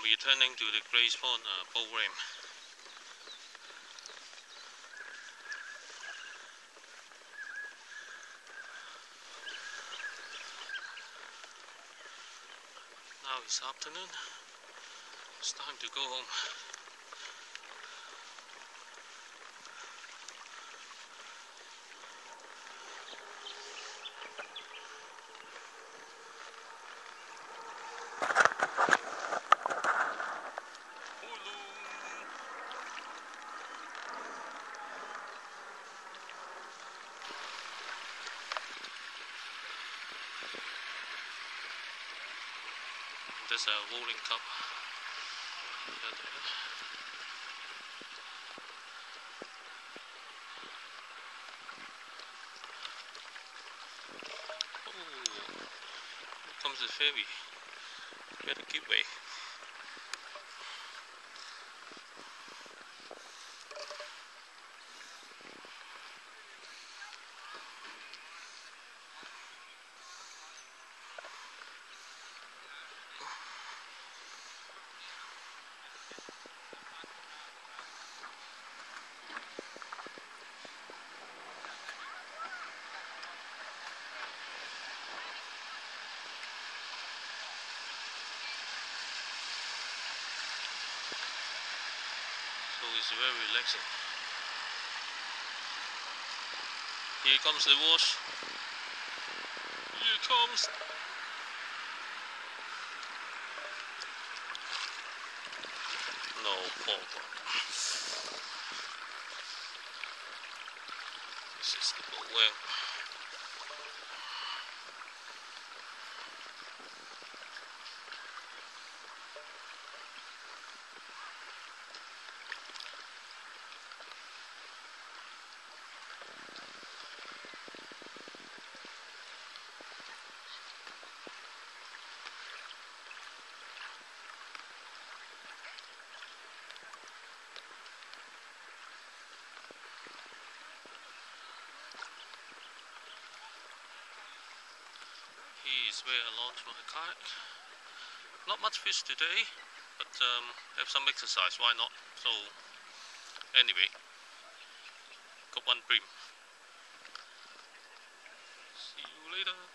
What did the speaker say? I'm returning to the Grays Point boat ramp. Now it's afternoon, it's time to go home. There's a rolling cup. Oh, here comes the ferry. Better keep way. It's very relaxing. Here comes the wash. Here comes. No problem. This is the boat ramp. Is where I launched my kayak. Not much fish today, but have some exercise, why not? So anyway, got one bream. See you later.